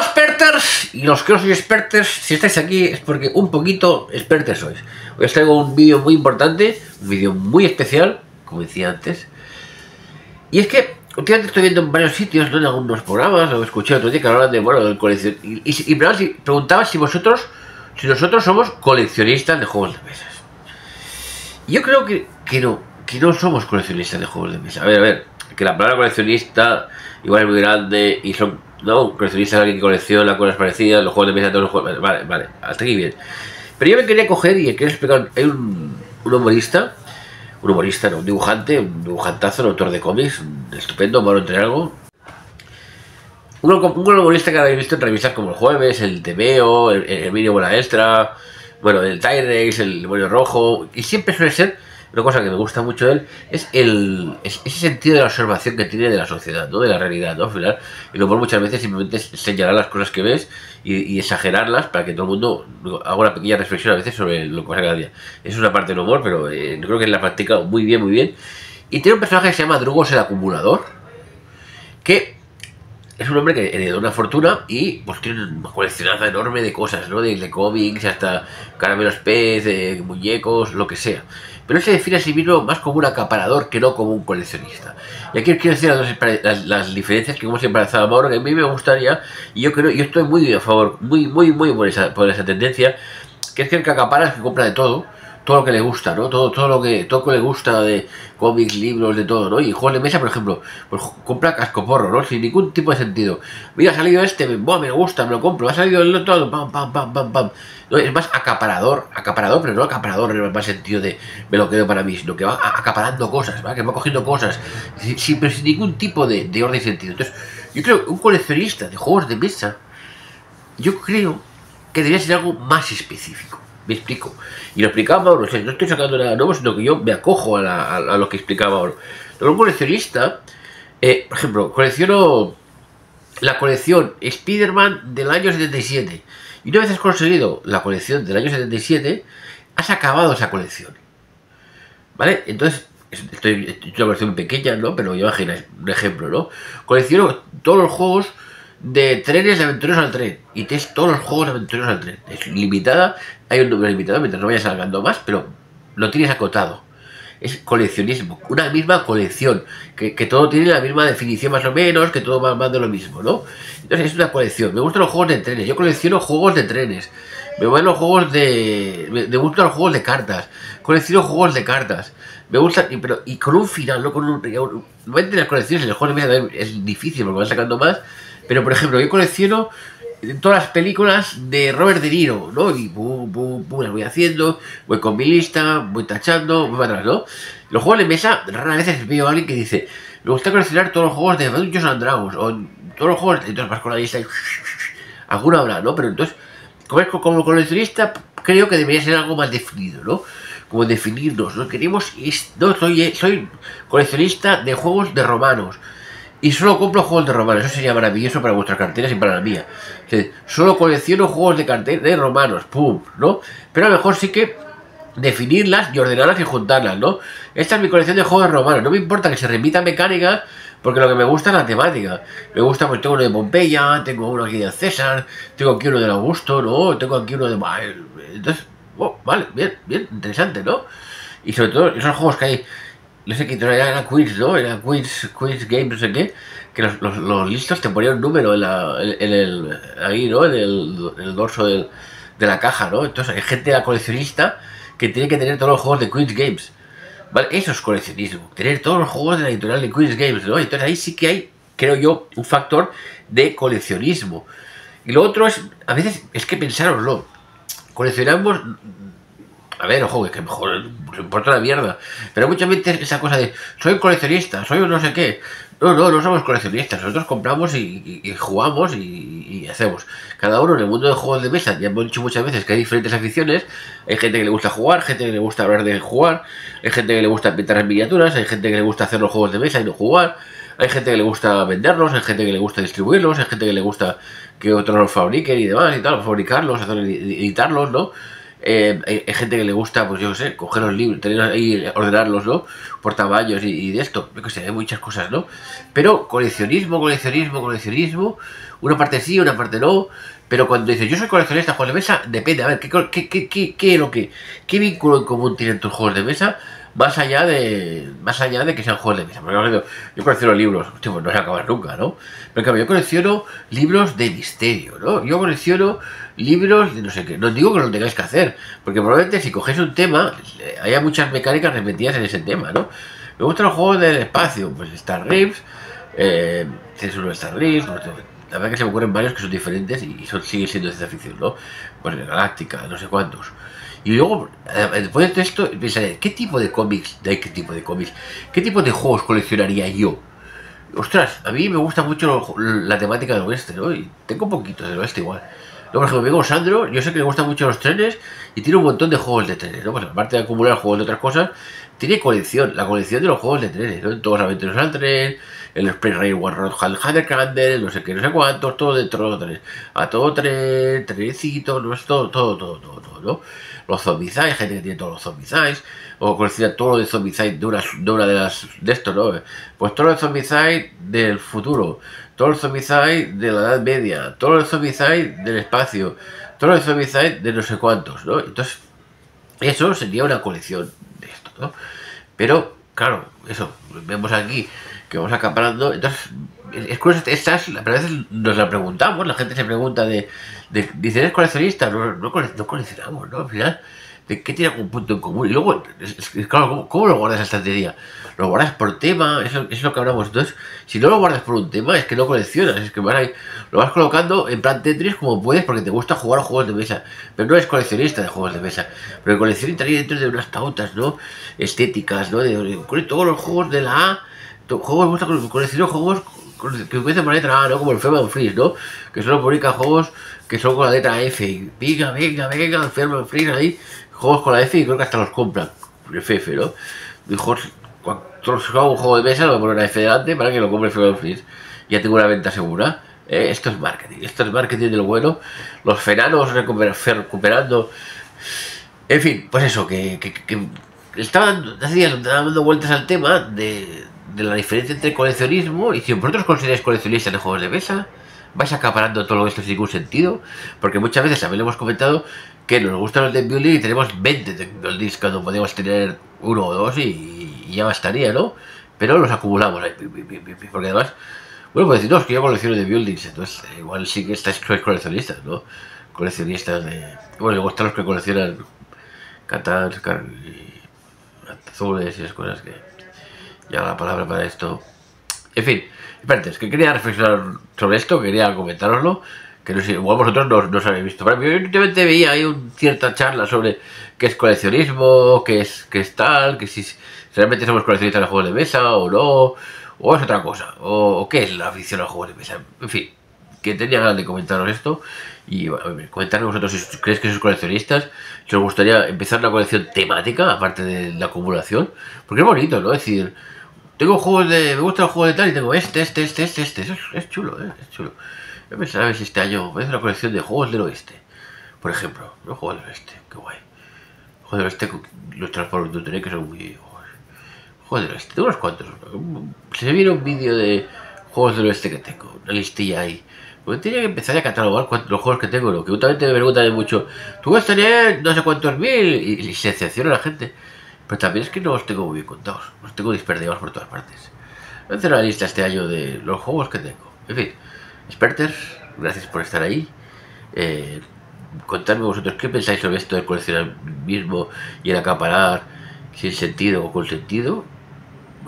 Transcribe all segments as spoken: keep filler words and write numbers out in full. Hola experters y los que no sois experters, si estáis aquí es porque un poquito experters sois. Hoy os traigo un vídeo muy importante, un vídeo muy especial, como decía antes. Y es que últimamente estoy viendo en varios sitios, ¿no? En algunos programas, lo escuché otro día que hablaban de, bueno, del coleccionismo. Y, y, y me preguntaba si vosotros, si nosotros somos coleccionistas de juegos de mesa. Yo creo que, que no, que no somos coleccionistas de juegos de mesa. A ver, a ver, que la palabra coleccionista igual es muy grande y son... No, coleccionista es alguien que colecciona cosas parecidas, los juegos de mesa, todos los juegos... Vale, vale, hasta aquí bien. Pero yo me quería coger y quería explicar... Hay un, un humorista, un humorista, no, un dibujante, un dibujantazo, un autor de cómics, estupendo, malo entre algo. Un, un humorista que habéis visto en revistas como El Jueves, El Temeo, El, el Emilio Buena Extra, bueno, El Tyrex, El Demonio Rojo... Y siempre suele ser, una cosa que me gusta mucho de él, es el es ese sentido de la observación que tiene de la sociedad, ¿no? De la realidad, ¿no? Al final, el humor muchas veces simplemente es señalar las cosas que ves y, y exagerarlas para que todo el mundo haga una pequeña reflexión a veces sobre lo que pasa cada día. Es una parte del humor, pero eh, creo que la practica muy bien, muy bien. Y tiene un personaje que se llama Drugo, el acumulador, que... Es un hombre que heredó una fortuna y pues tiene una coleccionada enorme de cosas, ¿no? De, de cómics hasta caramelos pez, de muñecos, lo que sea. Pero él se define a sí mismo más como un acaparador que no como un coleccionista. Y aquí os quiero decir las, dos, las, las diferencias que hemos embarazado a Mauro, que a mí me gustaría, y yo creo, yo estoy muy a favor, muy, muy, muy por esa, por esa tendencia, que es que el que acapara es que compra de todo. Todo lo que le gusta, ¿no? Todo, todo lo que todo lo que le gusta de cómics, libros, de todo, ¿no? Y juegos de mesa, por ejemplo, pues compra cascoporro, ¿no? Sin ningún tipo de sentido. Mira, ha salido este, me, buah, me gusta, me lo compro. Ha salido el otro, pam, pam, pam, pam, pam. No, es más acaparador, acaparador, pero no acaparador en el más sentido de me lo quedo para mí, sino que va acaparando cosas, ¿va? Que va cogiendo cosas, sin, sin, pero sin ningún tipo de, de orden y sentido. Entonces, yo creo que un coleccionista de juegos de mesa, yo creo que debería ser algo más específico. Me explico. Y lo explicaba Mauro, o sea, no estoy sacando nada nuevo, sino que yo me acojo a, la, a, a lo que explicaba Mauro. Pero un coleccionista, eh, por ejemplo, colecciono la colección Spiderman del año setenta y siete. Y una vez has conseguido la colección del año setenta y siete, has acabado esa colección. ¿Vale? Entonces, estoy, estoy una colección pequeña, ¿no? Pero imagináis un ejemplo, ¿no? Colecciono todos los juegos de trenes de Aventureros al Tren. Y te es todos los juegos de Aventureros al Tren. Es limitada, hay un número limitado mientras no vayas sacando más, pero lo tienes acotado. Es coleccionismo, una misma colección, que, que todo tiene la misma definición más o menos, que todo va más de lo mismo, ¿no? Entonces es una colección. Me gustan los juegos de trenes, yo colecciono juegos de trenes. Me gustan los juegos de... Me, me gustan los juegos de cartas. Colecciono juegos de cartas. Me gustan... Y, pero, y con un final, no con un... Normalmente las colecciones en el juego de mesa también es difícil porque vas sacando más. Pero, por ejemplo, yo colecciono todas las películas de Robert De Niro, ¿no? Y pum, pum, pum, las voy haciendo, voy con mi lista, voy tachando, voy para atrás, ¿no? Los juegos de mesa, rara vez veo a alguien que dice, me gusta coleccionar todos los juegos de Dungeons and Dragons, o todos los juegos, entonces vas con la lista y... Alguna habrá, ¿no? Pero entonces, como coleccionista, creo que debería ser algo más definido, ¿no? Como definirnos, ¿no? Queremos... No, soy, soy coleccionista de juegos de romanos. Y solo compro juegos de romanos, eso sería maravilloso para vuestras carteras y para la mía. O sea, solo colecciono juegos de carteras de romanos, pum, ¿no? Pero a lo mejor sí que definirlas y ordenarlas y juntarlas, ¿no? Esta es mi colección de juegos de romanos, no me importa que se remita a mecánicas, porque lo que me gusta es la temática. Me gusta, pues tengo uno de Pompeya, tengo uno aquí de César, tengo aquí uno de Augusto, ¿no? Tengo aquí uno de... Entonces, oh, vale, bien, bien, interesante, ¿no? Y sobre todo esos juegos que hay... No sé qué, era Queens, ¿no? Era Queens, Queens Games, no sé qué. Que los, los, los listos te ponían un número en, la, en, en el... Ahí, ¿no? En el, en el dorso del, de la caja, ¿no? Entonces hay gente, la coleccionista, que tiene que tener todos los juegos de Queens Games. ¿Vale? Eso es coleccionismo. Tener todos los juegos de la editorial de Queens Games, ¿no? Entonces ahí sí que hay, creo yo, un factor de coleccionismo. Y lo otro es... A veces es que pensároslo. Coleccionamos... A ver, ojo, es que mejor se importa la mierda. Pero muchas veces esa cosa de soy coleccionista, soy un no sé qué. No, no, no somos coleccionistas. Nosotros compramos y, y, y jugamos y, y hacemos. Cada uno en el mundo de juegos de mesa. Ya hemos dicho muchas veces que hay diferentes aficiones. Hay gente que le gusta jugar, gente que le gusta hablar de jugar. Hay gente que le gusta pintar las miniaturas. Hay gente que le gusta hacer los juegos de mesa y no jugar. Hay gente que le gusta venderlos, hay gente que le gusta distribuirlos. Hay gente que le gusta que otros los fabriquen y demás y tal. Fabricarlos, hacer, editarlos, ¿no? Eh, hay, hay gente que le gusta, pues yo qué sé, coger los libros, tenerlos ahí, ordenarlos, ¿no? Por tamaños y, y de esto, yo qué sé, hay muchas cosas, ¿no? Pero coleccionismo, coleccionismo, coleccionismo, una parte sí, una parte no, pero cuando dices, yo soy coleccionista de juegos de mesa, depende, a ver, ¿qué, qué, qué, qué, qué, lo que, qué vínculo en común tienen tus juegos de mesa? Más allá de más allá de que sean juegos de mesa. Porque yo, yo colecciono libros, hostia, pues no se acaban nunca, ¿no? Pero en cambio, yo colecciono libros de misterio, ¿no? Yo colecciono libros de no sé qué. No digo que no tengáis que hacer, porque probablemente si cogéis un tema, haya muchas mecánicas repetidas en ese tema, ¿no? Me gustan los juegos del espacio, pues Star Reefs, eh, es uno de Star Reefs, no sé. La verdad que se me ocurren varios que son diferentes y son, siguen siendo ciencia ficción, ¿no? Pues Galáctica, no sé cuántos. Y luego, después de esto, pensaré, ¿qué tipo de cómics? ¿De qué tipo de cómics? ¿Qué tipo de juegos coleccionaría yo? Ostras, a mí me gusta mucho la temática del oeste, ¿no? Y tengo poquitos del oeste igual. No, por ejemplo, vengo Sandro, yo sé que le gustan mucho los trenes y tiene un montón de juegos de trenes, ¿no? Pues aparte de acumular juegos de otras cosas, tiene colección, la colección de los juegos de trenes, ¿no? Todos Aventureros al Tren, el Spring Raid War, Hal Handel, no sé qué, no sé cuántos, todo dentro de trenes. A todo tren, trenecitos, no es todo, todo, todo, todo, todo, ¿no? Los Zombisides, gente que tiene todos los Zombisides, o colecciona todo lo de Zombisides de una, de una de las, de estos, ¿no? Pues todos los Zombisides del futuro, todos los Zombisides de la Edad Media, todos los Zombisides del espacio, todos los Zombisides de no sé cuántos, ¿no? Entonces, eso sería una colección de esto, ¿no? Pero, claro, eso, vemos aquí que vamos acaparando, entonces, es curioso, estas, a veces nos la preguntamos, la gente se pregunta de, de dice, ¿eres coleccionista? No, no, cole, no coleccionamos, ¿no? Al final, ¿de qué tiene algún punto en común? Y luego, es, es, claro, ¿cómo, ¿cómo lo guardas la estantería? ¿Lo guardas por tema? Eso es lo que hablamos. Entonces, si no lo guardas por un tema, es que no coleccionas, es que vas ahí, lo vas colocando en plan Tetris como puedes porque te gusta jugar a juegos de mesa, pero no eres coleccionista de juegos de mesa, pero el coleccionista entraría dentro de unas tautas, ¿no? Estéticas, ¿no? De, de todos los juegos de la A, juegos, colecciono juegos que empiezan por la letra A, ¿no? Como el Ferman Freeze, ¿no? Que solo publica juegos que son con la letra F. Y venga, venga, venga, el Ferman Freeze ahí, juegos con la F y creo que hasta los compran. El F, ¿no? Y juegos, cuando se hago un juego de mesa, lo voy a poner la F delante para que lo compre el Ferman Freeze. Ya tengo una venta segura. Eh, esto es marketing, esto es marketing de lo bueno. Los feranos recuperando. En fin, pues eso, que, que, que estaba dando, hace días estaba dando vueltas al tema de. de la diferencia entre coleccionismo y si vosotros consideráis coleccionistas de juegos de mesa, vais acaparando todo esto sin ningún sentido, porque muchas veces también le hemos comentado que nos gustan los deck building y tenemos veinte deck discos cuando podemos tener uno o dos y, y ya bastaría, ¿no? Pero los acumulamos ahí, porque además, bueno, pues deciros que yo colecciono de buildings, entonces igual sí que estáis coleccionistas, ¿no? Coleccionistas de... Bueno, luego están los que coleccionan Catán, azules y esas cosas que... Ya la palabra para esto. En fin, espérate, es que quería reflexionar sobre esto, quería comentároslo, que no sé, igual vosotros no, no os habéis visto. Pero yo últimamente veía ahí una cierta charla sobre qué es coleccionismo, qué es, qué es tal, que si realmente somos coleccionistas de juegos de mesa o no, o es otra cosa, o, o qué es la afición a los juegos de mesa. En fin, que tenía ganas de comentaros esto y bueno, comentarme vosotros si creéis que sois coleccionistas, si os gustaría empezar una colección temática, aparte de la acumulación, porque es bonito, ¿no? Es decir... Tengo juegos de... Me gustan los juegos de tal y tengo este, este, este, este, este. Eso es, es chulo, ¿eh? Es chulo. Voy a pensar a ver si este año voy a hacer una colección de juegos del oeste. Por ejemplo, ¿no? Juegos del oeste, qué guay. Juegos del oeste, los transformadores de Turing que son muy... Juegos del oeste, tengo unos cuantos. Se viene un vídeo de juegos del oeste que tengo, una listilla ahí. Porque tenía que empezar a catalogar cuántos, los juegos que tengo, lo que últimamente me preguntan mucho. Tú vas a tener no sé cuántos mil y, y se decepciona la gente. Pero también es que no los tengo muy bien contados, los tengo disperdidos por todas partes. Voy a hacer una lista este año de los juegos que tengo. En fin, experters, gracias por estar ahí. Eh, contadme vosotros qué pensáis sobre esto del coleccionismo y el acaparar sin sentido o con sentido,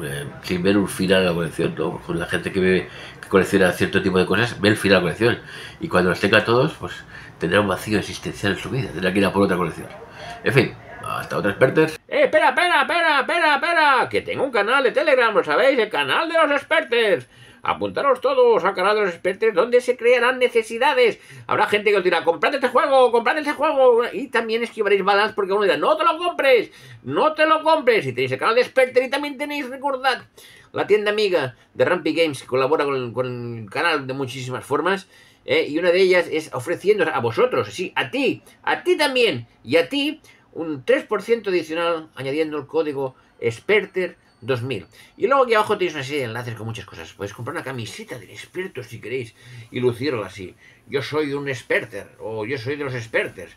eh, sin ver un final a la colección, ¿no? Porque la gente que, ve, que colecciona cierto tipo de cosas ve el final a la colección y cuando los tenga todos, pues tendrá un vacío existencial en su vida, tendrá que ir a por otra colección. En fin. Hasta otra, experters. Eh, espera, espera, espera, espera, espera. Que tengo un canal de Telegram, ¿lo sabéis? El canal de los experters. Apuntaros todos al canal de los experters donde se crearán necesidades. Habrá gente que os dirá, comprad este juego, comprad este juego. Y también esquivaréis balas porque uno dirá, no te lo compres, no te lo compres. Y tenéis el canal de experters y también tenéis, recordad, la tienda amiga de Rampi Games que colabora con, con el canal de muchísimas formas. ¿eh? Y una de ellas es ofreciendo a vosotros, sí, a ti, a ti también, y a ti, un tres por ciento adicional añadiendo el código experter dos mil. Y luego aquí abajo tenéis una serie de enlaces con muchas cosas. Podéis comprar una camiseta del experto si queréis y lucirla así. Yo soy un experter, o yo soy de los experters.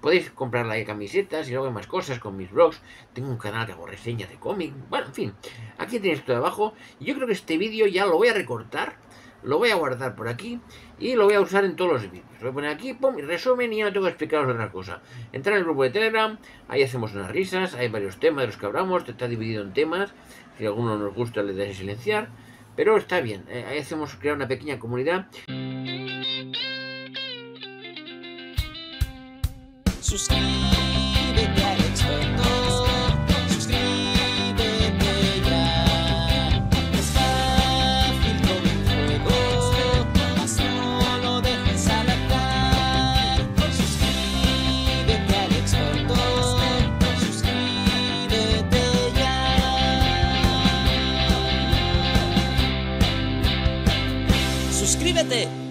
Podéis comprar la de camisetas y luego más cosas con mis blogs. Tengo un canal que hago reseñas de cómic. Bueno, en fin, aquí tenéis todo abajo. Yo creo que este vídeo ya lo voy a recortar, lo voy a guardar por aquí y lo voy a usar en todos los vídeos. Lo voy a poner aquí, pum, resumen, y ya no tengo que explicaros otra cosa. Entrar en el grupo de Telegram, ahí hacemos unas risas, hay varios temas de los que hablamos, está dividido en temas. Si a alguno nos gusta le dais a silenciar, pero está bien, ahí hacemos crear una pequeña comunidad. Suscríbete al experto, suscríbete ya, es fácil como el fuego, más solo dejes al altar. Suscríbete al experto, suscríbete ya. Suscríbete.